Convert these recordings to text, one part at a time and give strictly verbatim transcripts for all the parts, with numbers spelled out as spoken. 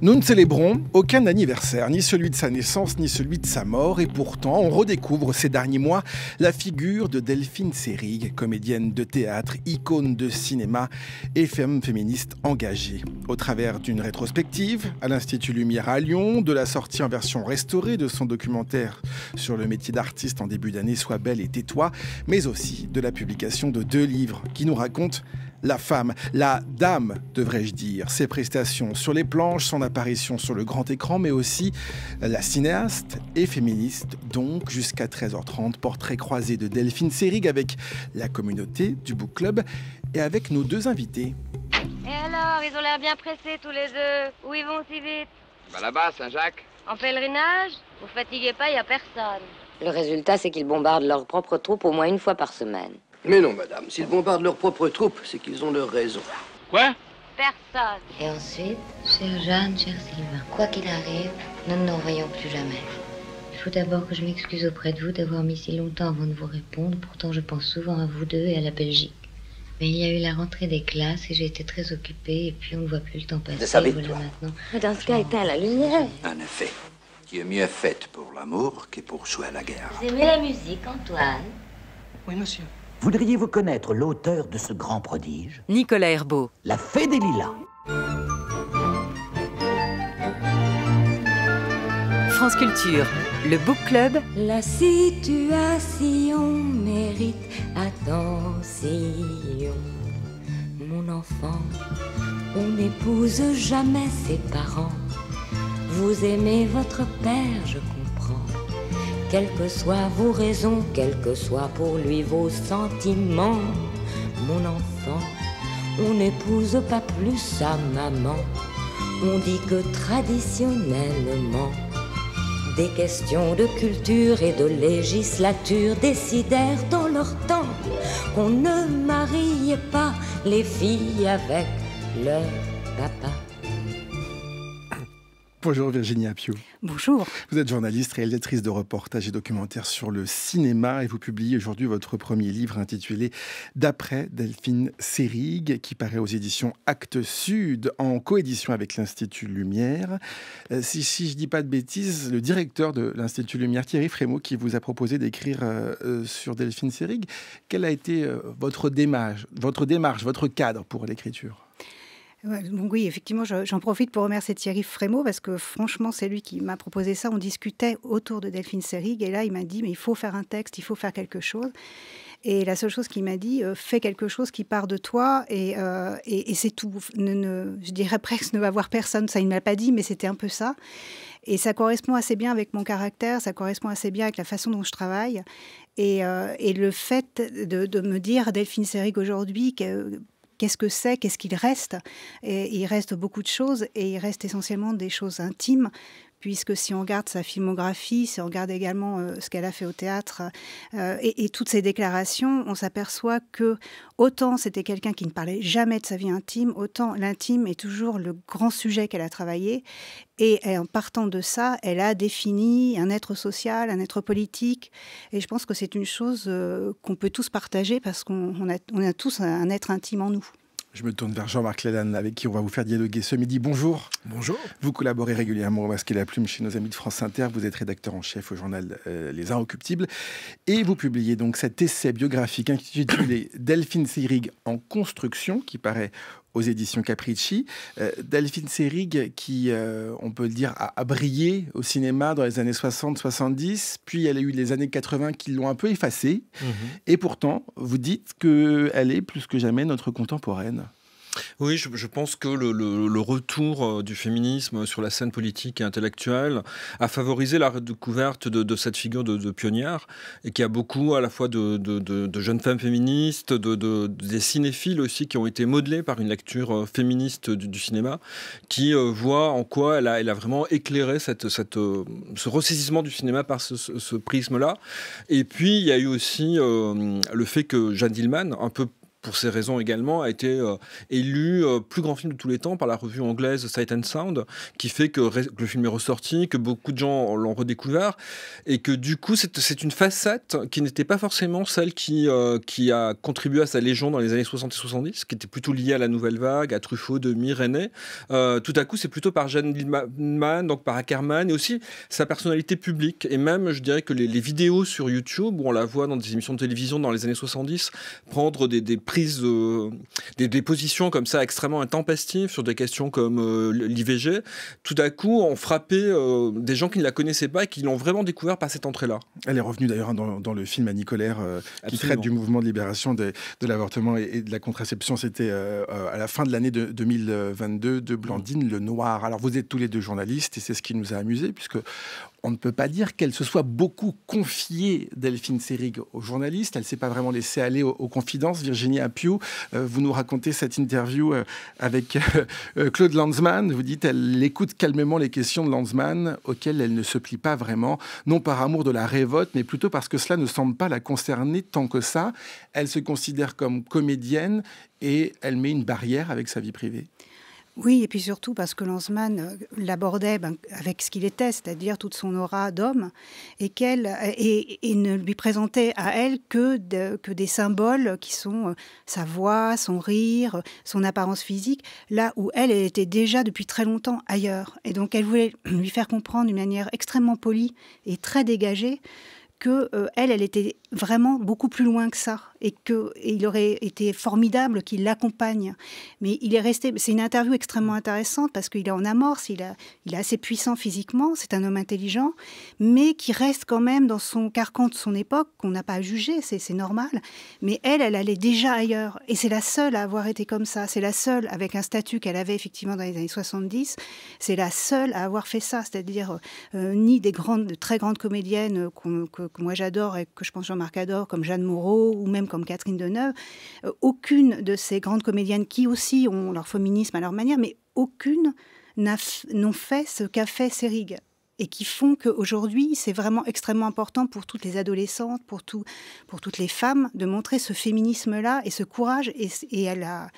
Nous ne célébrons aucun anniversaire, ni celui de sa naissance, ni celui de sa mort. Et pourtant, on redécouvre ces derniers mois la figure de Delphine Seyrig, comédienne de théâtre, icône de cinéma et femme féministe engagée. Au travers d'une rétrospective à l'Institut Lumière à Lyon, de la sortie en version restaurée de son documentaire sur le métier d'artiste en début d'année, Sois belle et tais-toi, mais aussi de la publication de deux livres qui nous racontent la femme, la dame, devrais-je dire, ses prestations sur les planches, son apparition sur le grand écran, mais aussi la cinéaste et féministe, donc jusqu'à treize heures trente, portrait croisé de Delphine Seyrig avec la communauté du Book Club et avec nos deux invités. Et alors, ils ont l'air bien pressés tous les deux. Où ils vont si vite? Bah là-bas, Saint-Jacques. En pèlerinage? Vous fatiguez pas, il n'y a personne. Le résultat, c'est qu'ils bombardent leur propre troupe au moins une fois par semaine. Mais non, madame. S'ils bombardent leurs propres troupes, c'est qu'ils ont leur raison. Quoi? Personne. Et ensuite, chère Jeanne, cher Sylvain, quoi qu'il arrive, nous ne nous voyons plus jamais. Il faut d'abord que je m'excuse auprès de vous d'avoir mis si longtemps avant de vous répondre. Pourtant, je pense souvent à vous deux et à la Belgique. Mais il y a eu la rentrée des classes et j'ai été très occupée. Et puis, on ne voit plus le temps passer. De sa voilà maintenant. Dans ce cas, éteins la lumière. En effet, tu es mieux faite pour l'amour que pour jouer à la guerre. Vous aimez la musique, Antoine? Oui, monsieur. Voudriez-vous connaître l'auteur de ce grand prodige? Nicolas Herbeau. La Fée des Lilas. France Culture, le Book Club. La situation mérite attention. Mon enfant, on n'épouse jamais ses parents. Vous aimez votre père, je comprends. Quelles que soient vos raisons, quelles que soient pour lui vos sentiments, mon enfant, on n'épouse pas plus sa maman. On dit que traditionnellement, des questions de culture et de législature décidèrent dans leur temps qu'on ne mariait pas les filles avec leur papa. Bonjour Virginie Appiou. Bonjour. Vous êtes journaliste, réalisatrice de reportages et documentaires sur le cinéma et vous publiez aujourd'hui votre premier livre intitulé D'après Delphine Seyrig, qui paraît aux éditions Actes Sud en coédition avec l'Institut Lumière. Euh, si, si je ne dis pas de bêtises, le directeur de l'Institut Lumière, Thierry Frémaux, qui vous a proposé d'écrire euh, euh, sur Delphine Seyrig, quelle a été euh, votre démarche, votre démarche, votre cadre pour l'écriture ? Donc oui, effectivement, j'en profite pour remercier Thierry Frémaux parce que franchement, c'est lui qui m'a proposé ça. On discutait autour de Delphine Seyrig et là, il m'a dit, mais il faut faire un texte, il faut faire quelque chose. Et la seule chose qu'il m'a dit, euh, fais quelque chose qui part de toi et, euh, et, et c'est tout. Ne, ne, je dirais presque ne va voir personne, ça il ne m'a pas dit, mais c'était un peu ça. Et ça correspond assez bien avec mon caractère, ça correspond assez bien avec la façon dont je travaille. Et, euh, et le fait de, de me dire, Delphine Seyrig aujourd'hui, que... Qu'est-ce que c'est? Qu'est-ce qu'il reste? Et il reste beaucoup de choses et il reste essentiellement des choses intimes. Puisque si on regarde sa filmographie, si on regarde également euh, ce qu'elle a fait au théâtre euh, et, et toutes ses déclarations, on s'aperçoit que autant c'était quelqu'un qui ne parlait jamais de sa vie intime, autant l'intime est toujours le grand sujet qu'elle a travaillé. Et, et en partant de ça, elle a défini un être social, un être politique. Et je pense que c'est une chose euh, qu'on peut tous partager parce qu'on a, on a tous un être intime en nous. Je me tourne vers Jean-Marc Lalanne, avec qui on va vous faire dialoguer ce midi. Bonjour. Bonjour. Vous collaborez régulièrement au Masque et la Plume chez nos amis de France Inter. Vous êtes rédacteur en chef au journal euh, Les Inoccupables. Et vous publiez donc cet essai biographique intitulé Delphine Seyrig en construction, qui paraît aux éditions Capricci. Euh, Delphine Seyrig qui, euh, on peut le dire, a, a brillé au cinéma dans les années soixante soixante-dix, puis elle a eu les années quatre-vingt qui l'ont un peu effacée. Mmh. Et pourtant, vous dites qu'elle est plus que jamais notre contemporaine. Oui, je, je pense que le, le, le retour du féminisme sur la scène politique et intellectuelle a favorisé la redécouverte de, de cette figure de, de pionnière et qui a beaucoup à la fois de, de, de, de jeunes femmes féministes, de, de, des cinéphiles aussi qui ont été modelés par une lecture féministe du, du cinéma qui euh, voit en quoi elle a, elle a vraiment éclairé cette, cette, euh, ce ressaisissement du cinéma par ce, ce, ce prisme-là. Et puis, il y a eu aussi euh, le fait que Jeanne Dillman, un peu pour ces raisons également, a été euh, élu euh, plus grand film de tous les temps par la revue anglaise Sight and Sound, qui fait que, que le film est ressorti, que beaucoup de gens l'ont redécouvert, et que du coup, c'est une facette qui n'était pas forcément celle qui, euh, qui a contribué à sa légende dans les années soixante et soixante-dix, qui était plutôt liée à la Nouvelle Vague, à Truffaut, Demy, René. Euh, tout à coup, c'est plutôt par Jeanne Lindman, donc par Ackerman, et aussi sa personnalité publique. Et même, je dirais que les, les vidéos sur YouTube, où on la voit dans des émissions de télévision dans les années soixante-dix, prendre des, des prises, euh, des, des positions comme ça extrêmement intempestives sur des questions comme euh, l'I V G, tout à coup ont frappé euh, des gens qui ne la connaissaient pas et qui l'ont vraiment découvert par cette entrée-là. Elle est revenue d'ailleurs dans, dans le film Annie Colère, euh, qui traite du mouvement de libération de, de l'avortement et, et de la contraception. C'était euh, à la fin de l'année deux mille vingt-deux de Blandine mmh. Lenoir. Alors vous êtes tous les deux journalistes et c'est ce qui nous a amusés, puisque on ne peut pas dire qu'elle se soit beaucoup confiée, Delphine Seyrig, aux journalistes. Elle ne s'est pas vraiment laissée aller aux, aux confidences. Virginie Appiou, euh, vous nous racontez cette interview euh, avec euh, euh, Claude Lanzmann. Vous dites qu'elle écoute calmement les questions de Lanzmann, auxquelles elle ne se plie pas vraiment, non par amour de la révolte, mais plutôt parce que cela ne semble pas la concerner tant que ça. Elle se considère comme comédienne et elle met une barrière avec sa vie privée. Oui, et puis surtout parce que Lanzmann l'abordait ben, avec ce qu'il était, c'est-à-dire toute son aura d'homme, et qu'elle et, et ne lui présentait à elle que, de, que des symboles qui sont sa voix, son rire, son apparence physique, là où elle, elle était déjà depuis très longtemps ailleurs. Et donc elle voulait lui faire comprendre d'une manière extrêmement polie et très dégagée que euh, elle, elle était vraiment beaucoup plus loin que ça, et qu'il aurait été formidable qu'il l'accompagne. Mais il est resté... C'est une interview extrêmement intéressante, parce qu'il est en amorce, il, a, il est assez puissant physiquement, c'est un homme intelligent, mais qui reste quand même dans son carcan de son époque, qu'on n'a pas à juger, c'est normal. Mais elle, elle allait déjà ailleurs, et c'est la seule à avoir été comme ça, c'est la seule, avec un statut qu'elle avait effectivement dans les années soixante-dix, c'est la seule à avoir fait ça, c'est-à-dire euh, ni des grandes, de très grandes comédiennes qu'on, que que moi j'adore et que je pense Jean-Marc adore, comme Jeanne Moreau ou même comme Catherine Deneuve, euh, aucune de ces grandes comédiennes qui aussi ont leur féminisme à leur manière, mais aucune n'ont fait ce qu'a fait Seyrig. Et qui font qu'aujourd'hui, c'est vraiment extrêmement important pour toutes les adolescentes, pour, tout, pour toutes les femmes, de montrer ce féminisme-là et ce courage. Et, et elle, a,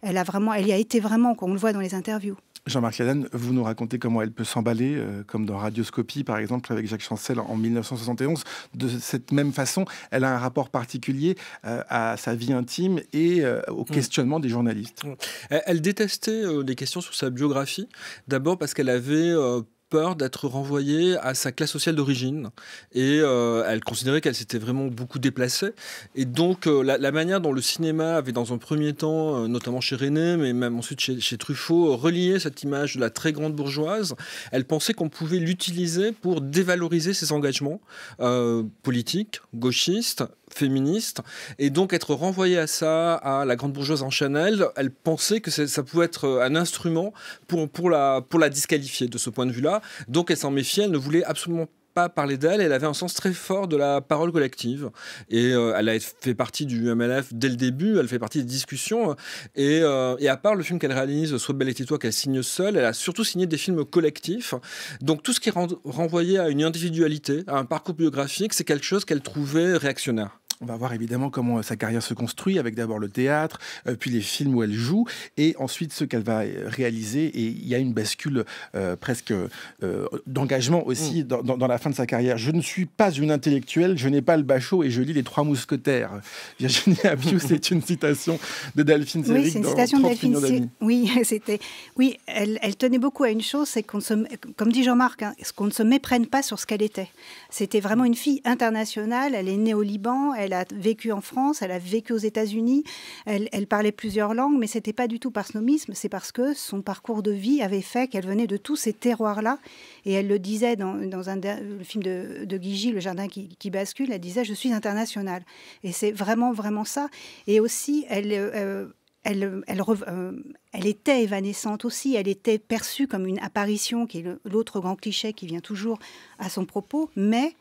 elle, a vraiment, elle y a été vraiment, on le voit dans les interviews. Jean-Marc Ladanne, vous nous racontez comment elle peut s'emballer, euh, comme dans Radioscopie, par exemple, avec Jacques Chancel en mille neuf cent soixante et onze. De cette même façon, elle a un rapport particulier euh, à sa vie intime et euh, au questionnement mmh. des journalistes. Mmh. Elle, elle détestait euh, les questions sur sa biographie, d'abord parce qu'elle avait... Euh, peur d'être renvoyée à sa classe sociale d'origine. Et euh, elle considérait qu'elle s'était vraiment beaucoup déplacée. Et donc, euh, la, la manière dont le cinéma avait, dans un premier temps, euh, notamment chez René, mais même ensuite chez, chez Truffaut, relié cette image de la très grande bourgeoise, elle pensait qu'on pouvait l'utiliser pour dévaloriser ses engagements euh, politiques, gauchistes, féministe, et donc être renvoyée à ça, à la grande bourgeoise en Chanel, elle pensait que ça pouvait être un instrument pour, pour, la, pour la disqualifier de ce point de vue-là. Donc elle s'en méfiait, elle ne voulait absolument pas pas parler d'elle, elle avait un sens très fort de la parole collective et euh, elle a fait partie du M L F dès le début, elle fait partie des discussions et, euh, et à part le film qu'elle réalise, Soit belle était toi, qu'elle signe seule, elle a surtout signé des films collectifs, donc tout ce qui est renvoyé à une individualité, à un parcours biographique, c'est quelque chose qu'elle trouvait réactionnaire. On va voir évidemment comment sa carrière se construit, avec d'abord le théâtre, euh, puis les films où elle joue, et ensuite ce qu'elle va réaliser. Et il y a une bascule euh, presque euh, d'engagement aussi mmh. dans, dans, dans la fin de sa carrière. Je ne suis pas une intellectuelle, je n'ai pas le bachot et je lis Les Trois Mousquetaires. Virginie Appiou, c'est une citation de Delphine Seyrig. Oui, c'est une citation de Delphine. Oui, c'était. Oui, elle, elle tenait beaucoup à une chose, c'est qu'on se, comme dit Jean-Marc, hein, qu'on ne se méprenne pas sur ce qu'elle était. C'était vraiment une fille internationale. Elle est née au Liban. Elle Elle a vécu en France, elle a vécu aux États-Unis, elle, elle parlait plusieurs langues, mais ce n'était pas du tout par snobisme, c'est parce que son parcours de vie avait fait qu'elle venait de tous ces terroirs-là. Et elle le disait dans, dans un, le film de, de Guigy, Le jardin qui, qui bascule, elle disait « je suis internationale ». Et c'est vraiment, vraiment ça. Et aussi, elle... Euh, Elle, elle, euh, elle était évanescente aussi, elle était perçue comme une apparition, qui est l'autre grand cliché qui vient toujours à son propos, mais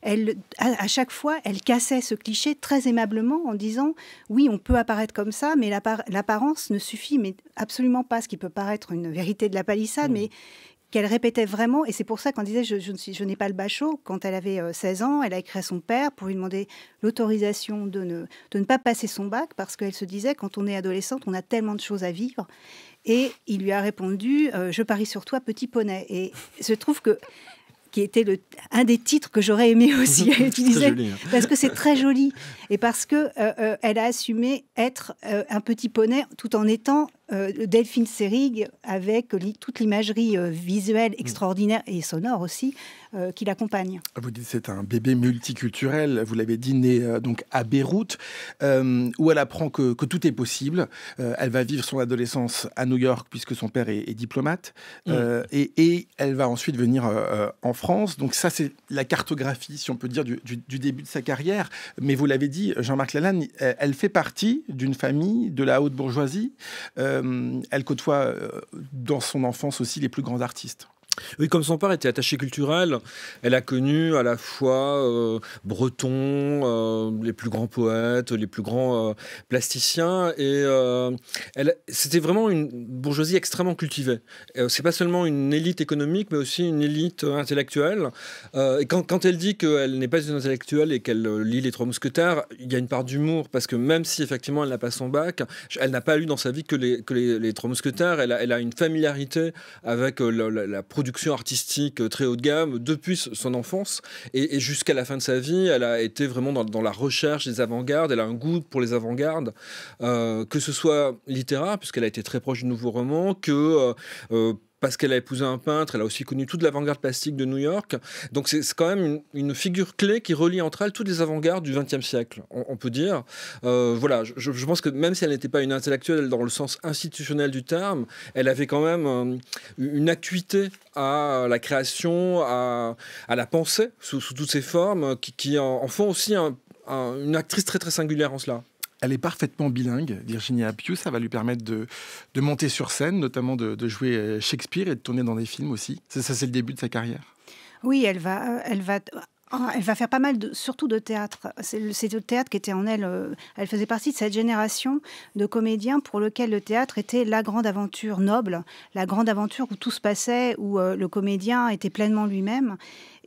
elle, à, à chaque fois, elle cassait ce cliché très aimablement en disant « oui, on peut apparaître comme ça, mais l'apparence ne suffit mais absolument pas, ce qui peut paraître une vérité de la palissade, mmh. mais qu'elle répétait vraiment, et c'est pour ça qu'on disait je, je, je n'ai pas le bachot, quand elle avait seize ans, elle a écrit à son père pour lui demander l'autorisation de ne, de ne pas passer son bac, parce qu'elle se disait, quand on est adolescente, on a tellement de choses à vivre. Et il lui a répondu, euh, je parie sur toi, petit poney. Et je trouve que, qui était le, un des titres que j'aurais aimé aussi utiliser, joli, hein. Parce que c'est très joli, et parce que euh, euh, elle a assumé être euh, un petit poney, tout en étant euh, Delphine Seyrig, avec li, toute l'imagerie euh, visuelle extraordinaire et sonore aussi, euh, qui l'accompagne. Vous dites c'est un bébé multiculturel, vous l'avez dit, né euh, donc à Beyrouth, euh, où elle apprend que, que tout est possible. Euh, elle va vivre son adolescence à New York, puisque son père est, est diplomate, euh, mmh. et, et elle va ensuite venir euh, en France. Donc ça, c'est la cartographie, si on peut dire, du, du, du début de sa carrière. Mais vous l'avez dit, Jean-Marc Lalanne, elle fait partie d'une famille de la haute bourgeoisie. Euh, elle côtoie euh, dans son enfance aussi les plus grands artistes. Oui, comme son père était attaché culturel, elle a connu à la fois euh, Breton, euh, les plus grands poètes, les plus grands euh, plasticiens, et euh, c'était vraiment une bourgeoisie extrêmement cultivée. Euh, c'est pas seulement une élite économique, mais aussi une élite euh, intellectuelle. Euh, et quand, quand elle dit qu'elle n'est pas une intellectuelle et qu'elle euh, lit Les Trois Mousquetaires, il y a une part d'humour, parce que même si effectivement elle n'a pas son bac, elle n'a pas lu dans sa vie que les, que les, les Trois Mousquetaires, elle a, elle a une familiarité avec euh, la, la, la production production artistique très haut de gamme depuis son enfance, et, et jusqu'à la fin de sa vie, elle a été vraiment dans, dans la recherche des avant-gardes. Elle a un goût pour les avant-gardes, euh, que ce soit littéraire, puisqu'elle a été très proche du nouveau roman, que euh, euh, parce qu'elle a épousé un peintre, elle a aussi connu toute l'avant-garde plastique de New York. Donc c'est quand même une, une figure clé qui relie entre elles toutes les avant-gardes du vingtième siècle, on, on peut dire. Euh, voilà, je, je pense que même si elle n'était pas une intellectuelle dans le sens institutionnel du terme, elle avait quand même euh, une acuité à la création, à, à la pensée, sous, sous toutes ses formes, qui, qui en, en font aussi un, un, une actrice très très singulière en cela. Elle est parfaitement bilingue, Virginia Appius. Ça va lui permettre de, de monter sur scène, notamment de, de jouer Shakespeare et de tourner dans des films aussi. Ça, ça c'est le début de sa carrière. Oui, elle va, elle va, elle va faire pas mal, de, surtout de théâtre. C'est le théâtre qui était en elle. Elle faisait partie de cette génération de comédiens pour lequel le théâtre était la grande aventure noble, la grande aventure où tout se passait, où le comédien était pleinement lui-même,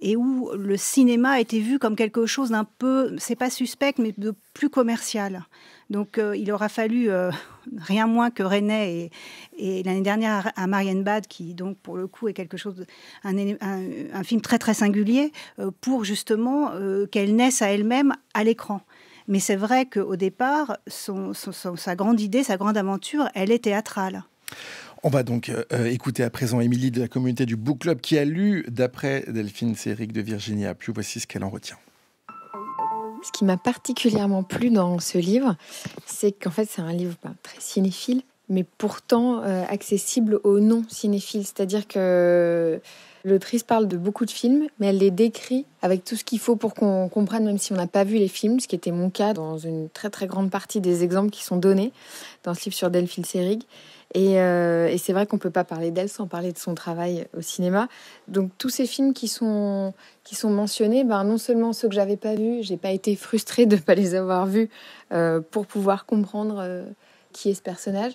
et où le cinéma était vu comme quelque chose d'un peu, c'est pas suspect, mais de plus commercial. Donc euh, il aura fallu euh, rien moins que René et, et l'année dernière à Marianne Bad, qui donc pour le coup est quelque chose, de, un, un, un film très très singulier, euh, pour justement euh, qu'elle naisse à elle-même à l'écran. Mais c'est vrai qu'au départ, son, son, son, sa grande idée, sa grande aventure, elle est théâtrale. On va donc euh, écouter à présent Émilie de la communauté du Book Club qui a lu d'après Delphine Seyrig de Virginia Appius. Voici ce qu'elle en retient. Ce qui m'a particulièrement plu dans ce livre, c'est qu'en fait c'est un livre ben, très cinéphile, mais pourtant euh, accessible aux non-cinéphiles. C'est-à-dire que l'autrice parle de beaucoup de films, mais elle les décrit avec tout ce qu'il faut pour qu'on comprenne, même si on n'a pas vu les films, ce qui était mon cas dans une très très grande partie des exemples qui sont donnés dans ce livre sur Delphine Seyrig. Et, euh, et c'est vrai qu'on ne peut pas parler d'elle sans parler de son travail au cinéma. Donc tous ces films qui sont, qui sont mentionnés, ben, non seulement ceux que je n'avais pas vus, je n'ai pas été frustrée de ne pas les avoir vus euh, pour pouvoir comprendre euh, qui est ce personnage.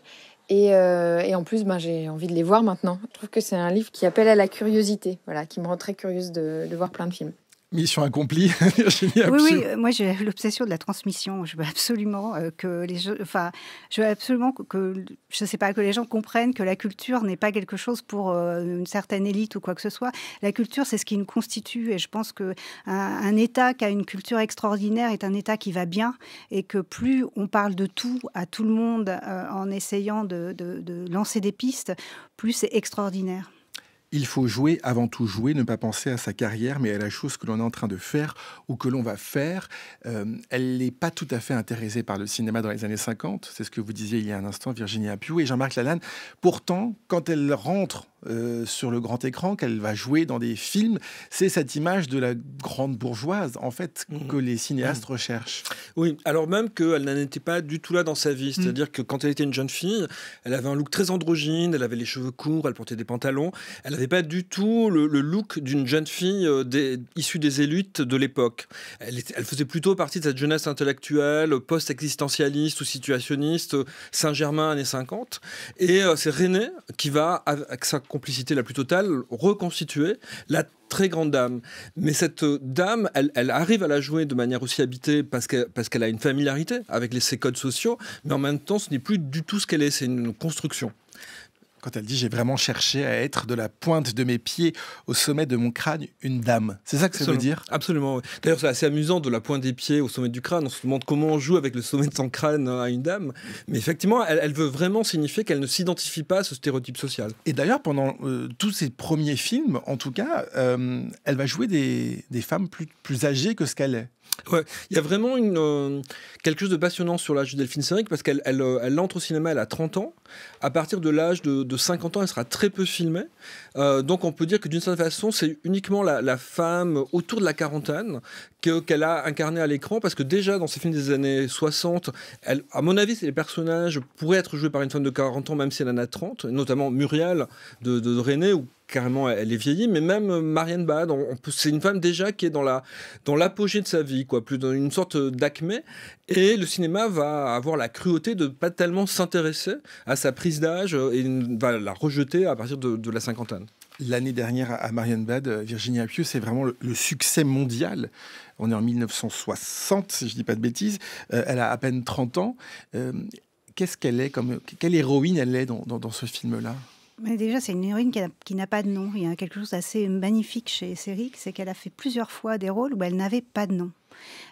Et, euh, et en plus, ben, j'ai envie de les voir maintenant. Je trouve que c'est un livre qui appelle à la curiosité, voilà, qui me rend très curieuse de, de voir plein de films. Mission accomplie, Virginie Appius. Oui, oui, moi j'ai l'obsession de la transmission. Je veux absolument que les gens, enfin, je veux absolument que, je sais pas, que les gens comprennent que la culture n'est pas quelque chose pour une certaine élite ou quoi que ce soit. La culture, c'est ce qui nous constitue, et je pense que un, un État qui a une culture extraordinaire est un État qui va bien, et que plus on parle de tout à tout le monde euh, en essayant de, de, de lancer des pistes, plus c'est extraordinaire. Il faut jouer avant tout jouer, ne pas penser à sa carrière, mais à la chose que l'on est en train de faire ou que l'on va faire. Euh, elle n'est pas tout à fait intéressée par le cinéma dans les années cinquante. C'est ce que vous disiez il y a un instant, Virginia Appius et Jean-Marc Lalanne. Pourtant, quand elle rentre euh, sur le grand écran, qu'elle va jouer dans des films, c'est cette image de la grande bourgeoise, en fait, mmh. que les cinéastes mmh. recherchent. Oui, alors même qu'elle n'en était pas du tout là dans sa vie. C'est-à-dire mmh. que quand elle était une jeune fille, elle avait un look très androgyne, elle avait les cheveux courts, elle portait des pantalons, elle n'avait pas du tout le, le look d'une jeune fille euh, des, issue des élites de l'époque. Elle, elle faisait plutôt partie de cette jeunesse intellectuelle, post-existentialiste ou situationniste, Saint-Germain, années cinquante. Et euh, c'est René qui va, avec sa complicité la plus totale, reconstituer la très grande dame. Mais cette dame, elle, elle arrive à la jouer de manière aussi habitée parce qu'elle parce qu'elle a une familiarité avec les, ses codes sociaux, mais en même temps, ce n'est plus du tout ce qu'elle est, c'est une construction. Quand elle dit « j'ai vraiment cherché à être de la pointe de mes pieds au sommet de mon crâne une dame », c'est ça que ça veut dire ? Absolument. Oui. D'ailleurs, c'est assez amusant, de la pointe des pieds au sommet du crâne. On se demande comment on joue avec le sommet de son crâne à une dame. Mais effectivement, elle, elle veut vraiment signifier qu'elle ne s'identifie pas à ce stéréotype social. Et d'ailleurs, pendant euh, tous ses premiers films, en tout cas, euh, elle va jouer des, des femmes plus, plus âgées que ce qu'elle est. Ouais, il y a vraiment une, euh, quelque chose de passionnant sur l'âge de Delphine Seyrig, parce qu'elle elle, elle entre au cinéma, elle a trente ans. À partir de l'âge de, de cinquante ans, elle sera très peu filmée. Euh, donc on peut dire que d'une certaine façon, c'est uniquement la, la femme autour de la quarantaine que, qu'elle a incarnée à l'écran, parce que déjà dans ces films des années soixante, elle, à mon avis, les personnages pourraient être joués par une femme de quarante ans, même si elle en a trente, notamment Muriel de, de René, ou carrément elle est vieillie, mais même Marianne Bad, c'est une femme déjà qui est dans la dans l'apogée de sa vie, quoi, plus dans une sorte d'acmé, et le cinéma va avoir la cruauté de pas tellement s'intéresser à sa prise d'âge et va la rejeter à partir de, de la cinquantaine. L'année dernière à Marianne Bad, Virginia Piu, c'est vraiment le, le succès mondial. On est en mille neuf cent soixante, si je dis pas de bêtises, euh, elle a à peine trente ans. Euh, qu'est-ce qu'elle est comme quelle héroïne elle est dans, dans, dans ce film-là? Mais déjà, c'est une héroïne qui n'a pas de nom. Il y a quelque chose d'assez magnifique chez Seyrig, c'est qu'elle a fait plusieurs fois des rôles où elle n'avait pas de nom.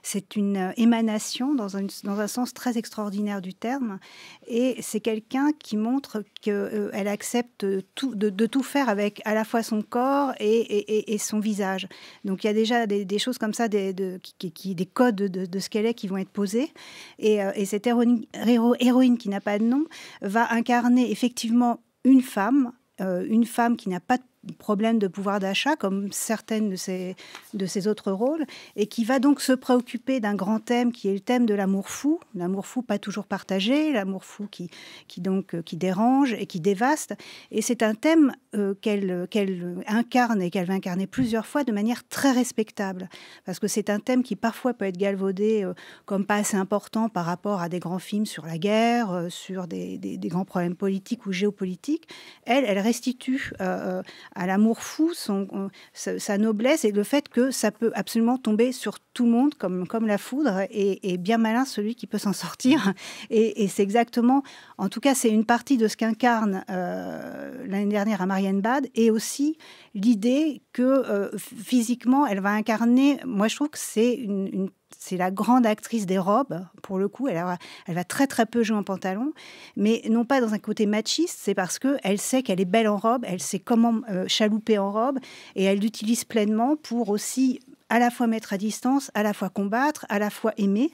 C'est une émanation dans un, dans un sens très extraordinaire du terme, et c'est quelqu'un qui montre qu'elle euh, accepte tout, de, de tout faire avec à la fois son corps et, et, et son visage. Donc il y a déjà des, des choses comme ça, des, de, qui, qui, des codes de, de ce qu'elle est qui vont être posés, et, euh, et cette héroïne, héro, héroïne qui n'a pas de nom va incarner effectivement une femme, euh, une femme qui n'a pas de problème de pouvoir d'achat, comme certaines de ses, de ses autres rôles, et qui va donc se préoccuper d'un grand thème qui est le thème de l'amour fou, l'amour fou pas toujours partagé, l'amour fou qui, qui, donc, qui dérange et qui dévaste. Et c'est un thème euh, qu'elle qu'elle incarne et qu'elle va incarner plusieurs fois de manière très respectable, parce que c'est un thème qui parfois peut être galvaudé euh, comme pas assez important par rapport à des grands films sur la guerre, euh, sur des, des, des grands problèmes politiques ou géopolitiques. Elle, elle restitue euh, euh, à l'amour fou, son, sa, sa noblesse, et le fait que ça peut absolument tomber sur tout le monde comme, comme la foudre, et, et bien malin celui qui peut s'en sortir. Et, et c'est exactement, en tout cas c'est une partie de ce qu'incarne euh, l'année dernière à Marianne Bad, et aussi l'idée que euh, physiquement elle va incarner, moi je trouve que c'est une, une c'est la grande actrice des robes, pour le coup. Elle, a, elle va très très peu jouer en pantalon, mais non pas dans un côté machiste, c'est parce qu'elle sait qu'elle est belle en robe, elle sait comment euh, chalouper en robe, et elle l'utilise pleinement pour aussi à la fois mettre à distance, à la fois combattre, à la fois aimer.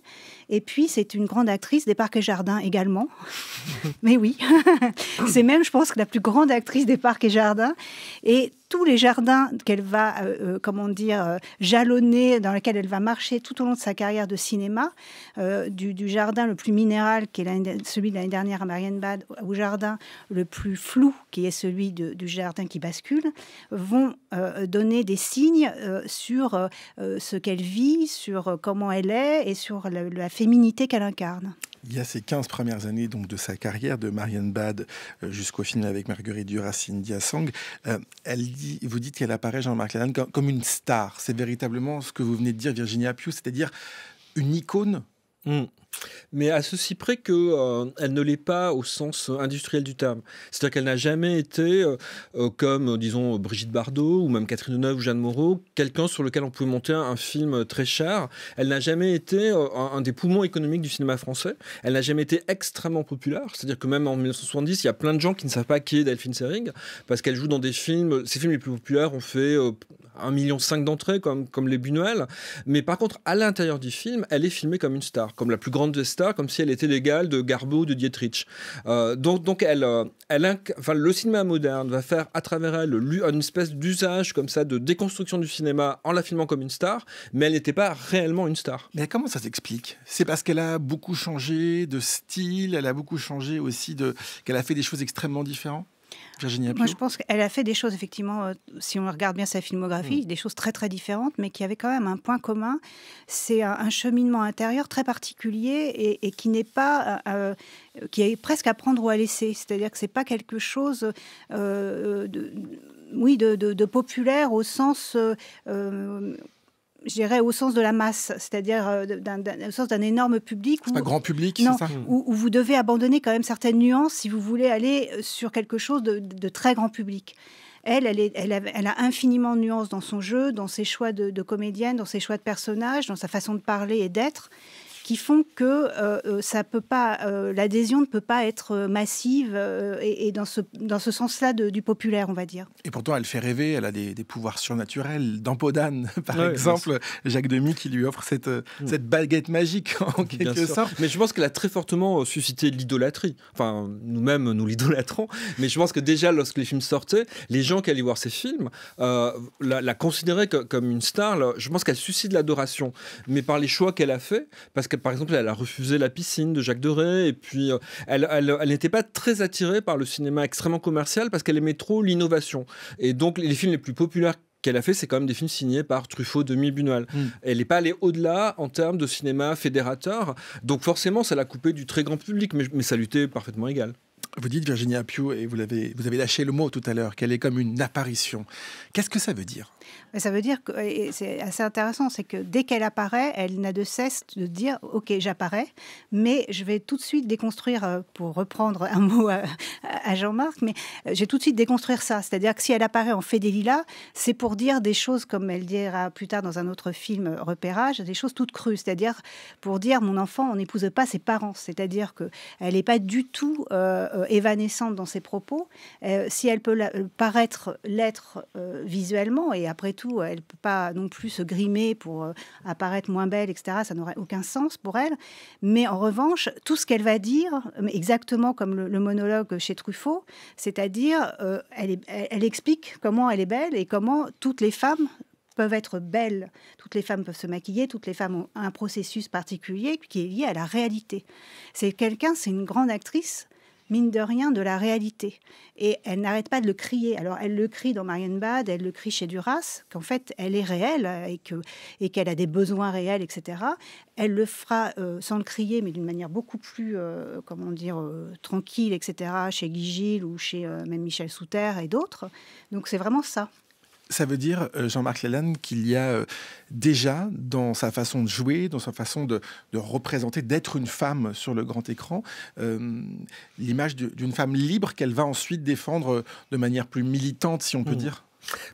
Et puis, c'est une grande actrice des Parcs et Jardins également. Mais oui, c'est même, je pense, que la plus grande actrice des Parcs et Jardins. Et tous les jardins qu'elle va, euh, comment dire, euh, jalonner, dans lesquels elle va marcher tout au long de sa carrière de cinéma, euh, du, du jardin le plus minéral, qui est celui de l'année dernière à Marianne Bad, au jardin le plus flou, qui est celui de, du jardin qui bascule, vont euh, donner des signes euh, sur euh, Euh, ce qu'elle vit, sur comment elle est et sur la, la féminité qu'elle incarne. Il y a ces quinze premières années donc, de sa carrière, de Marianne Bad euh, jusqu'au film avec Marguerite Duras, Cynthia Song. Euh, elle dit, vous dites qu'elle apparaît, Jean-Marc Lalanne, comme, comme une star. C'est véritablement ce que vous venez de dire, Virginia Piu, c'est-à-dire une icône. Mmh. Mais à ceci près qu'elle euh, ne l'est pas au sens industriel du terme. C'est-à-dire qu'elle n'a jamais été, euh, comme, disons, Brigitte Bardot ou même Catherine Deneuve ou Jeanne Moreau, quelqu'un sur lequel on pouvait monter un, un film très cher. Elle n'a jamais été euh, un, un des poumons économiques du cinéma français. Elle n'a jamais été extrêmement populaire. C'est-à-dire que même en mille neuf cent soixante-dix, il y a plein de gens qui ne savent pas qui est Delphine Seyrig, parce qu'elle joue dans des films... Ses films les plus populaires ont fait euh, un virgule cinq million d'entrées, comme, comme Les Buñuel. Mais par contre, à l'intérieur du film, elle est filmée comme une star, comme la plus grande de stars, comme si elle était l'égale de Garbo, de Dietrich. Euh, donc, donc elle, elle, enfin, le cinéma moderne va faire à travers elle une espèce d'usage comme ça de déconstruction du cinéma en la filmant comme une star, mais elle n'était pas réellement une star. Mais comment ça s'explique? C'est parce qu'elle a beaucoup changé de style, elle a beaucoup changé aussi de, qu'elle a fait des choses extrêmement différentes. Virginie Appiot. Moi, je pense qu'elle a fait des choses, effectivement, euh, si on regarde bien sa filmographie, mmh. des choses très, très différentes, mais qui avaient quand même un point commun. C'est un, un cheminement intérieur très particulier et, et qui n'est pas... Euh, qui est presque à prendre ou à laisser. C'est-à-dire que ce n'est pas quelque chose... Euh, de, oui, de, de, de populaire au sens... Euh, je dirais au sens de la masse, c'est-à-dire au sens d'un énorme public. C'est pas grand public, c'est ça ? Où, où vous devez abandonner quand même certaines nuances si vous voulez aller sur quelque chose de, de très grand public. Elle, elle, est, elle, a, elle a infiniment de nuances dans son jeu, dans ses choix de, de comédienne, dans ses choix de personnages, dans sa façon de parler et d'être, qui font que euh, ça peut pas, euh, l'adhésion ne peut pas être massive euh, et, et dans ce, dans ce sens-là du populaire, on va dire. Et pourtant, elle fait rêver, elle a des, des pouvoirs surnaturels. Dans Peau d'âne, par ouais, exemple, Jacques Demy qui lui offre cette, mmh. cette baguette magique, en quelque sûr. sorte. Mais je pense qu'elle a très fortement suscité l'idolâtrie. Enfin, nous-mêmes, nous, nous l'idolâtrons. Mais je pense que déjà, lorsque les films sortaient, les gens qui allaient voir ces films euh, la, la considéraient que, comme une star. Là, je pense qu'elle suscite l'adoration, mais par les choix qu'elle a fait, parce que par exemple, elle a refusé La piscine de Jacques Deray, et puis euh, elle, elle, elle n'était pas très attirée par le cinéma extrêmement commercial parce qu'elle aimait trop l'innovation. Et donc, les films les plus populaires qu'elle a fait, c'est quand même des films signés par Truffaut, Demy, Buñuel. Mm. Elle n'est pas allée au-delà en termes de cinéma fédérateur. Donc, forcément, ça l'a coupée du très grand public, mais, mais ça lui était parfaitement égal. Vous dites, Virginie Appiot, et vous avez, vous avez lâché le mot tout à l'heure, qu'elle est comme une apparition. Qu'est-ce que ça veut dire ? Ça veut dire, c'est assez intéressant, c'est que dès qu'elle apparaît, elle n'a de cesse de dire « Ok, j'apparais, mais je vais tout de suite déconstruire », pour reprendre un mot à, à Jean-Marc, mais je vais tout de suite déconstruire ça. C'est-à-dire que si elle apparaît en fait des lilas, c'est pour dire des choses, comme elle dira plus tard dans un autre film, Repérage, des choses toutes crues. C'est-à-dire pour dire « Mon enfant, on n'épouse pas ses parents ». C'est-à-dire qu'elle n'est pas du tout... Euh, évanescente dans ses propos. Euh, si elle peut la, paraître l'être euh, visuellement, et après tout, elle ne peut pas non plus se grimer pour euh, apparaître moins belle, et cetera. Ça n'aurait aucun sens pour elle. Mais en revanche, tout ce qu'elle va dire, exactement comme le, le monologue chez Truffaut, c'est-à-dire, euh, elle, est, elle, elle explique comment elle est belle et comment toutes les femmes peuvent être belles. Toutes les femmes peuvent se maquiller, toutes les femmes ont un processus particulier qui est lié à la réalité. C'est quelqu'un, c'est une grande actrice, mine de rien, de la réalité. Et elle n'arrête pas de le crier. Alors, elle le crie dans Marienbad, elle le crie chez Duras, qu'en fait, elle est réelle et que, et qu'elle a des besoins réels, et cetera. Elle le fera euh, sans le crier, mais d'une manière beaucoup plus, euh, comment dire, euh, tranquille, et cetera, chez Guy Gilles ou chez euh, même Michel Souter et d'autres. Donc, c'est vraiment ça. Ça veut dire, euh, Jean-Marc Lalanne, qu'il y a euh, déjà, dans sa façon de jouer, dans sa façon de, de représenter, d'être une femme sur le grand écran, euh, l'image d'une femme libre qu'elle va ensuite défendre euh, de manière plus militante, si on peut mmh. dire.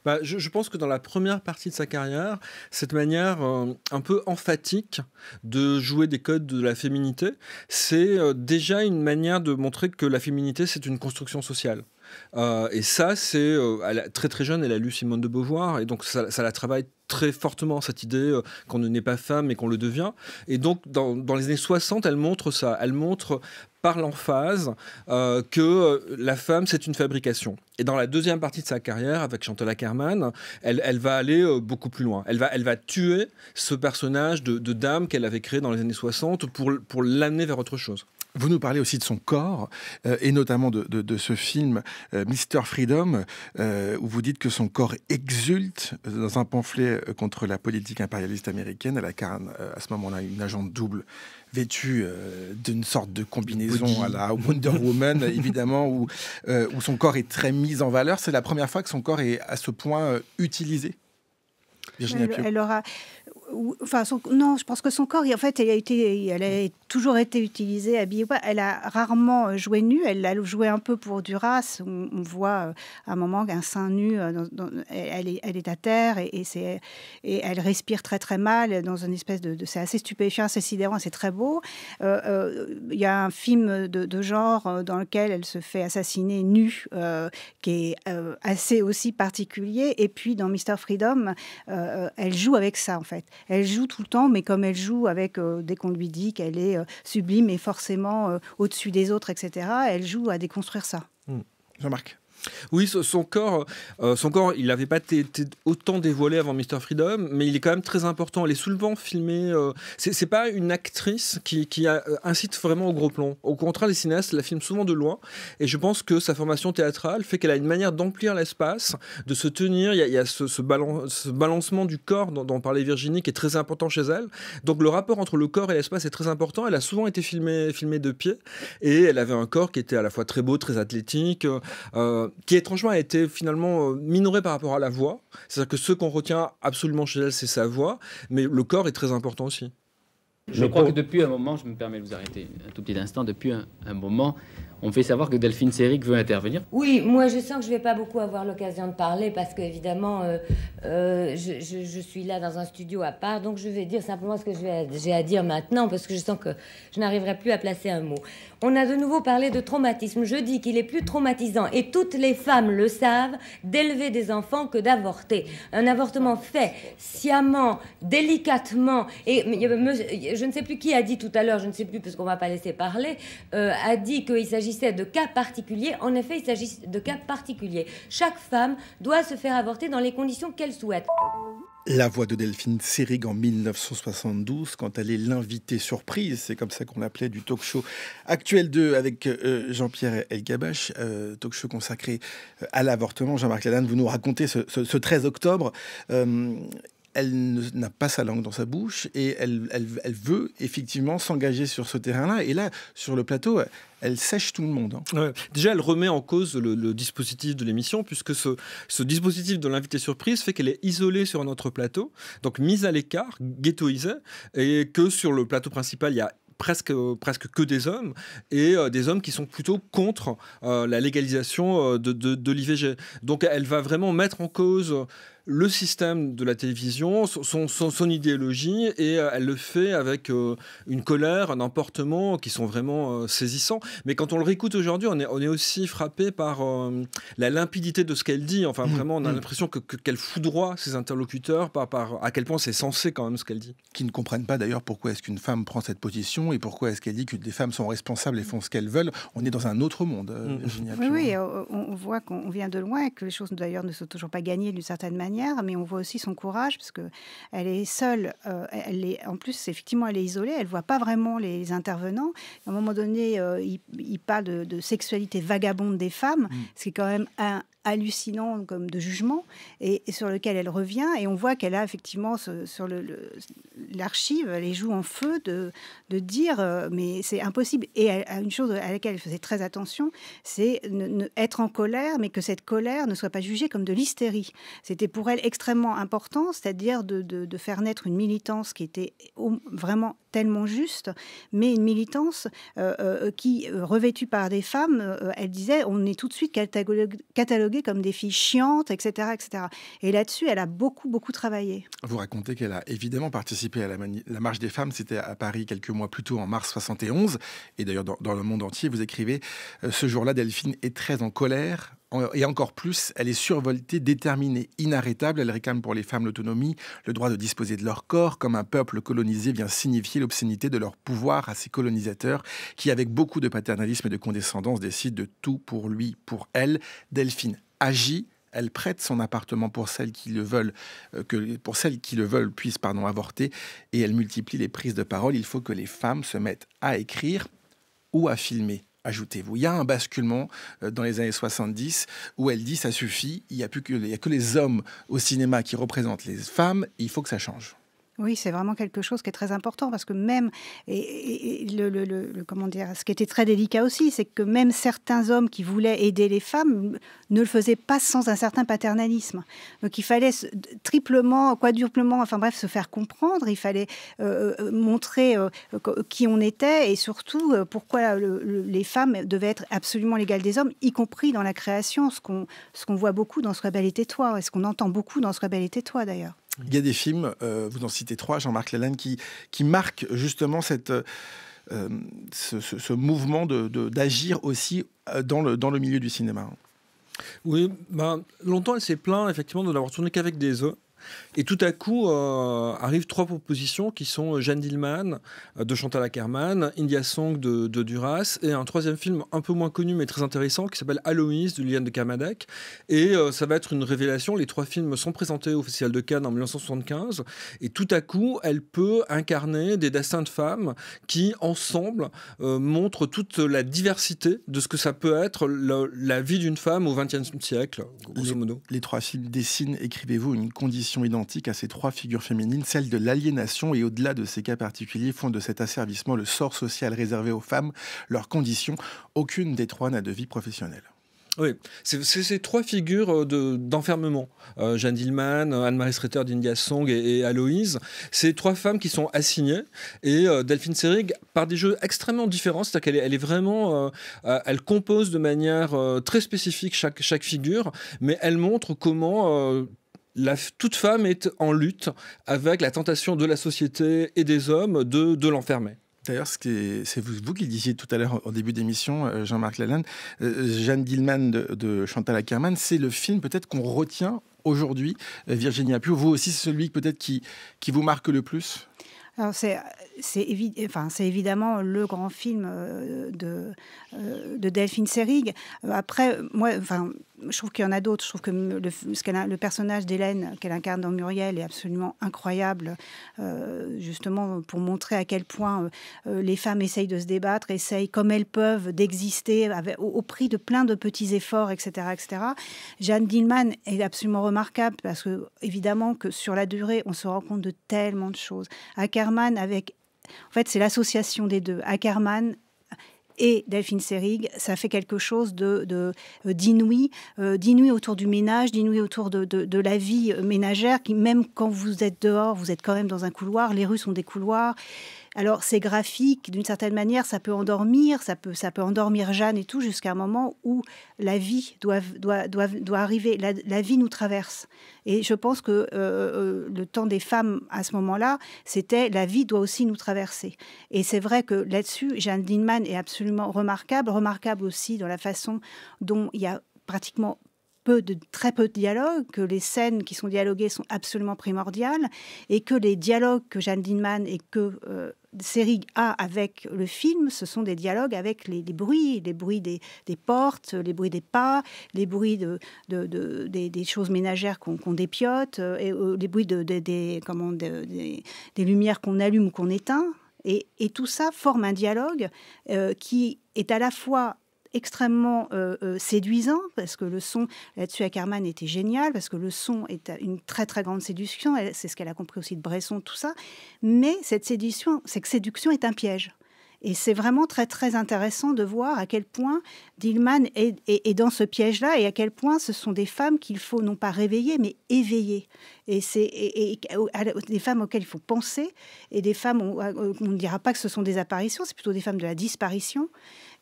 Bah, je, je pense que dans la première partie de sa carrière, cette manière euh, un peu emphatique de jouer des codes de la féminité, c'est euh, déjà une manière de montrer que la féminité, c'est une construction sociale. Euh, et ça, c'est euh, très très jeune, elle a lu Simone de Beauvoir, et donc ça, ça la travaille très fortement, cette idée euh, qu'on ne naît pas femme et qu'on le devient. Et donc dans, dans les années soixante, elle montre ça, elle montre par l'emphase euh, que euh, la femme, c'est une fabrication. Et dans la deuxième partie de sa carrière, avec Chantal Akerman, elle, elle va aller euh, beaucoup plus loin. Elle va, elle va tuer ce personnage de, de dame qu'elle avait créé dans les années soixante pour, pour l'amener vers autre chose. Vous nous parlez aussi de son corps, euh, et notamment de, de, de ce film euh, Mister Freedom, euh, où vous dites que son corps exulte dans un pamphlet contre la politique impérialiste américaine. Elle incarne euh, à ce moment-là une agente double, vêtue euh, d'une sorte de combinaison Body. à la Wonder Woman, évidemment, où, euh, où son corps est très mis en valeur. C'est la première fois que son corps est à ce point euh, utilisé. Virginie Appiot. Elle aura... Enfin, son, non, je pense que son corps, en fait, elle a, été, elle a toujours été utilisée, habillée. Elle a rarement joué nue. Elle l'a joué un peu pour Duras. On, on voit à un moment qu'un sein nu, dans, dans, elle, est, elle est à terre et, et, c'est, et elle respire très très mal dans une espèce de... de c'est assez stupéfiant, assez sidérant, c'est très beau. Il euh, euh, y a un film de, de genre dans lequel elle se fait assassiner nue, euh, qui est euh, assez aussi particulier. Et puis dans Mister Freedom, euh, elle joue avec ça, en fait. Elle joue tout le temps, mais comme elle joue avec, euh, dès qu'on lui dit qu'elle est euh, sublime et forcément euh, au-dessus des autres, et cetera, elle joue à déconstruire ça. Mmh. Jean-Marc ? Oui, son corps, euh, son corps, il n'avait pas été autant dévoilé avant Mister Freedom, mais il est quand même très important. Elle est souvent filmée. Euh, c'est pas une actrice qui, qui a, incite vraiment au gros plan. Au contraire, les cinéastes la filment souvent de loin. Et je pense que sa formation théâtrale fait qu'elle a une manière d'emplir l'espace, de se tenir. Il y a, il y a ce, ce, balan, ce balancement du corps dont, dont parlait Virginie qui est très important chez elle. Donc le rapport entre le corps et l'espace est très important. Elle a souvent été filmée, filmée de pied. Et elle avait un corps qui était à la fois très beau, très athlétique, euh, qui étrangement a été finalement minoré par rapport à la voix. C'est-à-dire que ce qu'on retient absolument chez elle, c'est sa voix, mais le corps est très important aussi. Je crois que depuis un moment, je me permets de vous arrêter un tout petit instant, depuis un, un moment, on fait savoir que Delphine Seyrig veut intervenir. Oui, moi je sens que je ne vais pas beaucoup avoir l'occasion de parler parce qu'évidemment, euh, euh, je, je, je suis là dans un studio à part, donc je vais dire simplement ce que j'ai à dire maintenant parce que je sens que je n'arriverai plus à placer un mot. On a de nouveau parlé de traumatisme. Je dis qu'il est plus traumatisant, et toutes les femmes le savent, d'élever des enfants que d'avorter. Un avortement fait sciemment, délicatement, et je ne sais plus qui a dit tout à l'heure, je ne sais plus parce qu'on ne va pas laisser parler, euh, a dit qu'il s'agit de cas particuliers. En effet, il s'agit de cas particuliers. Chaque femme doit se faire avorter dans les conditions qu'elle souhaite. La voix de Delphine Seyrig en mille neuf cent soixante-douze, quand elle est l'invitée surprise, c'est comme ça qu'on l'appelait, du talk show Actuel deux avec euh, Jean-Pierre Elkabbach, euh, talk show consacré à l'avortement. Jean-Marc Lalanne, vous nous racontez ce, ce, ce treize octobre. Euh, Elle n'a pas sa langue dans sa bouche et elle, elle, elle veut effectivement s'engager sur ce terrain-là. Et là, sur le plateau, elle sèche tout le monde. Hein. Ouais. Déjà, elle remet en cause le, le dispositif de l'émission, puisque ce, ce dispositif de l'invité surprise fait qu'elle est isolée sur notre plateau, donc mise à l'écart, ghettoisée, et que sur le plateau principal, il y a Presque, presque que des hommes, et euh, des hommes qui sont plutôt contre euh, la légalisation euh, de, de, de l'I V G. Donc elle va vraiment mettre en cause le système de la télévision, son, son, son idéologie, et euh, elle le fait avec euh, une colère, un emportement qui sont vraiment euh, saisissants. Mais quand on le réécoute aujourd'hui, on est, on est aussi frappé par euh, la limpidité de ce qu'elle dit. Enfin, mmh, vraiment, on a mmh. l'impression que, que, qu'elle foudroie ses interlocuteurs par, par à quel point c'est sensé quand même ce qu'elle dit. Qui ne comprennent pas d'ailleurs pourquoi est-ce qu'une femme prend cette position et pourquoi est-ce qu'elle dit que les femmes sont responsables et font ce qu'elles veulent. On est dans un autre monde. Virginie, oui, oui, on voit qu'on vient de loin et que les choses d'ailleurs ne sont toujours pas gagnées d'une certaine manière, mais on voit aussi son courage parce qu'elle est seule. Euh, elle est, en plus, effectivement, elle est isolée, elle ne voit pas vraiment les intervenants. À un moment donné, euh, il, il parle de, de sexualité vagabonde des femmes, mmh. ce qui est quand même un hallucinant comme de jugement, et, et sur lequel elle revient, et on voit qu'elle a effectivement ce, sur l'archive le, le, les joues en feu de, de dire euh, mais c'est impossible. Et elle, une chose à laquelle elle faisait très attention, c'est être en colère, mais que cette colère ne soit pas jugée comme de l'hystérie. C'était pour elle extrêmement important, c'est-à-dire de, de, de faire naître une militance qui était vraiment tellement juste, mais une militance euh, euh, qui, revêtue par des femmes, euh, elle disait, on est tout de suite catalogué, catalogué comme des filles chiantes, et cetera, et cetera. Et là-dessus, elle a beaucoup, beaucoup travaillé. Vous racontez qu'elle a évidemment participé à la, la marche des femmes. C'était à Paris quelques mois plus tôt, en mars soixante et onze. Et d'ailleurs, dans, dans le monde entier, vous écrivez euh, « Ce jour-là, Delphine est très en colère. » Et encore plus, elle est survoltée, déterminée, inarrêtable. Elle réclame pour les femmes l'autonomie, le droit de disposer de leur corps, comme un peuple colonisé vient signifier l'obscénité de leur pouvoir à ses colonisateurs, qui, avec beaucoup de paternalisme et de condescendance, décident de tout pour lui, pour elle. Delphine agit. Elle prête son appartement pour celles qui le veulent, euh, que, pour celles qui le veulent puissent pardon, avorter. Et elle multiplie les prises de parole. Il faut que les femmes se mettent à écrire ou à filmer. Ajoutez-vous, il y a un basculement dans les années soixante-dix où elle dit ça suffit, il n'y a plus que, il y a que les hommes au cinéma qui représentent les femmes, il faut que ça change. Oui, c'est vraiment quelque chose qui est très important parce que même, et, et le, le, le, comment dire, ce qui était très délicat aussi, c'est que même certains hommes qui voulaient aider les femmes ne le faisaient pas sans un certain paternalisme. Donc il fallait triplement, quadruplement, enfin bref, se faire comprendre, il fallait euh, montrer euh, qui on était et surtout euh, pourquoi le, le, les femmes devaient être absolument l'égale des hommes, y compris dans la création, ce qu'on ce qu'on voit beaucoup dans ce Rebelle et tais-toi, et ce qu'on entend beaucoup dans ce Rebelle et tais-toi d'ailleurs. Il y a des films, euh, vous en citez trois, Jean-Marc Lalanne, qui, qui marquent justement cette, euh, ce, ce, ce mouvement de, de, d'agir aussi dans le, dans le milieu du cinéma. Oui, ben, longtemps elle s'est plainte effectivement de n'avoir tourné qu'avec des hommes. Et tout à coup, euh, arrivent trois propositions qui sont Jeanne Dillman euh, de Chantal Akerman, India Song de, de Duras, et un troisième film un peu moins connu mais très intéressant qui s'appelle Aloïs de Liliane de Kermadec. Et euh, ça va être une révélation. Les trois films sont présentés au Festival de Cannes en mille neuf cent soixante-quinze. Et tout à coup, elle peut incarner des destins de femmes qui, ensemble, euh, montrent toute la diversité de ce que ça peut être la, la vie d'une femme au vingtième siècle, grosso modo. Les, les trois films dessinent, écrivez-vous, une condition identique à ces trois figures féminines, celle de l'aliénation, et au-delà de ces cas particuliers, font de cet asservissement le sort social réservé aux femmes, leur condition. Aucune des trois n'a de vie professionnelle. Oui, c'est ces trois figures d'enfermement. De, euh, Jeanne Dillman, Anne-Marie Streeter d'India Song et, et Aloïse. Ces trois femmes qui sont assignées. Et euh, Delphine Seyrig, par des jeux extrêmement différents, c'est-à-dire qu'elle est, elle est vraiment... Euh, elle compose de manière euh, très spécifique chaque, chaque figure, mais elle montre comment... Euh, La, toute femme est en lutte avec la tentation de la société et des hommes de, de l'enfermer. D'ailleurs, c'est vous, vous qui le disiez tout à l'heure en début d'émission, Jean-Marc Lalanne, euh, Jeanne Dillman de, de Chantal Akerman, c'est le film peut-être qu'on retient aujourd'hui, euh, Virginie Appiou, vous aussi c'est celui peut-être qui, qui vous marque le plus? C'est évi enfin, évidemment le grand film euh, de, euh, de Delphine Seyrig. Après, moi, enfin, je trouve qu'il y en a d'autres. Je trouve que le, ce qu a, le personnage d'Hélène qu'elle incarne dans Muriel est absolument incroyable, euh, justement pour montrer à quel point euh, les femmes essayent de se débattre, essayent comme elles peuvent d'exister au, au prix de plein de petits efforts, et cetera, et cetera. Jeanne Dillman est absolument remarquable parce que, évidemment, que sur la durée, on se rend compte de tellement de choses. Akerman avec... En fait, c'est l'association des deux. Akerman et Delphine Seyrig, ça fait quelque chose de d'inouï, euh, d'inouï autour du ménage, d'inouï autour de, de, de la vie ménagère, qui même quand vous êtes dehors, vous êtes quand même dans un couloir, les rues sont des couloirs. Alors c'est graphique, d'une certaine manière, ça peut endormir, ça peut, ça peut endormir Jeanne et tout, jusqu'à un moment où la vie doit, doit, doit, doit arriver, la, la vie nous traverse. Et je pense que euh, le temps des femmes, à ce moment-là, c'était la vie doit aussi nous traverser. Et c'est vrai que là-dessus, Jeanne Dillman est absolument remarquable, remarquable aussi dans la façon dont il y a pratiquement... Peu de, très peu de dialogues, que les scènes qui sont dialoguées sont absolument primordiales et que les dialogues que Jeanne Dillman et que euh, Seyrig a avec le film, ce sont des dialogues avec les, les bruits, les bruits des, des portes, les bruits des pas, les bruits de, de, de, des, des choses ménagères qu'on qu'on dépiote, euh, et, euh, les bruits de, de, des, comment, de, des, des lumières qu'on allume ou qu'on éteint. Et, et tout ça forme un dialogue euh, qui est à la fois... extrêmement euh, euh, séduisant, parce que le son, là-dessus Akerman était génial, parce que le son est une très très grande séduction, c'est ce qu'elle a compris aussi de Bresson, tout ça, mais cette séduction, cette séduction est un piège. Et c'est vraiment très très intéressant de voir à quel point Dillman est, est, est dans ce piège-là et à quel point ce sont des femmes qu'il faut non pas réveiller, mais éveiller. Et c'est et, et, des femmes auxquelles il faut penser, et des femmes, on, on ne dira pas que ce sont des apparitions, c'est plutôt des femmes de la disparition.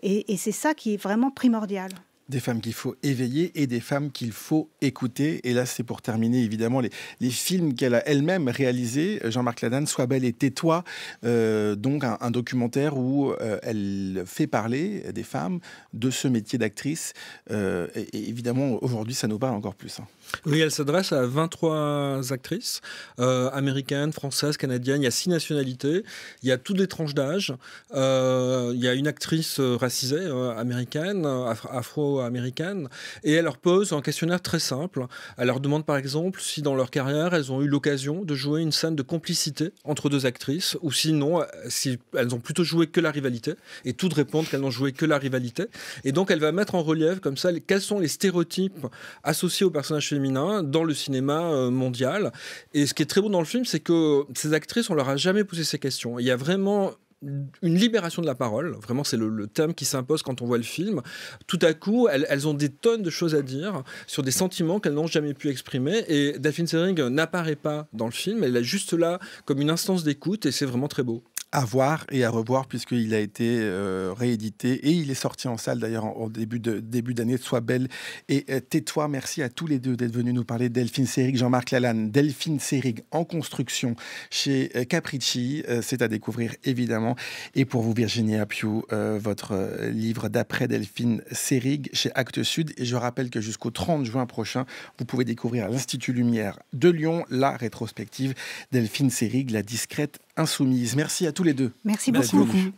Et, et c'est ça qui est vraiment primordial. Des femmes qu'il faut éveiller et des femmes qu'il faut écouter. Et là, c'est pour terminer, évidemment, les, les films qu'elle a elle-même réalisés. Jean-Marc Lalanne, Sois belle et tais-toi, euh, donc un, un documentaire où euh, elle fait parler des femmes de ce métier d'actrice. Euh, et, et évidemment, aujourd'hui, ça nous parle encore plus. Hein. Oui, elle s'adresse à vingt-trois actrices, euh, américaines, françaises, canadiennes. Il y a six nationalités, il y a toutes les tranches d'âge. Euh, il y a une actrice euh, racisée, euh, américaine, afro-américaine, et elle leur pose un questionnaire très simple. Elle leur demande par exemple si dans leur carrière, elles ont eu l'occasion de jouer une scène de complicité entre deux actrices, ou sinon, si elles ont plutôt joué que la rivalité, et toutes répondent qu'elles n'ont joué que la rivalité. Et donc, elle va mettre en relief comme ça les, quels sont les stéréotypes associés aux personnages féminins dans le cinéma mondial. Et ce qui est très beau dans le film, c'est que ces actrices, on leur a jamais posé ces questions. Il y a vraiment une libération de la parole, vraiment c'est le, le thème qui s'impose quand on voit le film. Tout à coup, elles, elles ont des tonnes de choses à dire sur des sentiments qu'elles n'ont jamais pu exprimer, et Delphine Seyrig n'apparaît pas dans le film, elle est juste là comme une instance d'écoute, et c'est vraiment très beau. à voir et à revoir, puisqu'il a été euh, réédité et il est sorti en salle d'ailleurs en, en début de début d'année. Sois belle et euh, tais-toi. Merci à tous les deux d'être venus nous parler. Delphine Seyrig, Jean-Marc Lalanne. Delphine Seyrig en construction chez euh, Capricci, euh, c'est à découvrir évidemment. Et pour vous, Virginie Appiou, euh, votre euh, livre d'après Delphine Seyrig chez Actes Sud. Et je rappelle que jusqu'au trente juin prochain, vous pouvez découvrir à l'Institut Lumière de Lyon la rétrospective Delphine Seyrig, La discrète insoumise. Merci à tous les deux. Merci, Merci beaucoup. beaucoup.